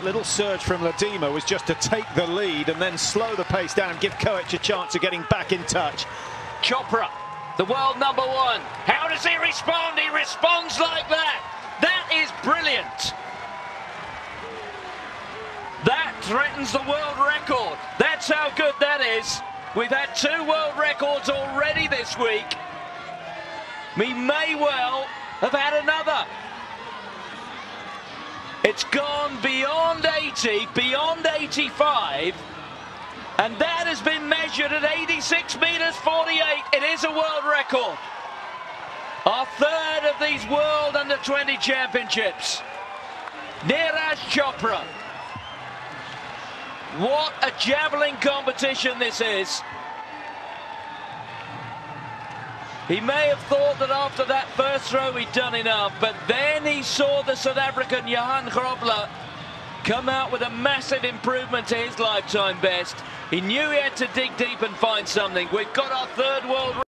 that little surge from Ladima was just to take the lead and then slow the pace down, give Koech a chance of getting back in touch. Chopra, the world number one. How does he respond? He responds like that. That is brilliant. That threatens the world record. That's how good that is. We've had two world records already this week. We may well have had another. It's gone beyond 80, beyond 85, and that has been measured at 86 meters 48. It is a world record. Our third of these World Under-20 Championships. Neeraj Chopra. What a javelin competition this is. He may have thought that after that first throw he'd done enough, but then he saw the South African Johan Grobler come out with a massive improvement to his lifetime best. He knew he had to dig deep and find something. We've got our third world record.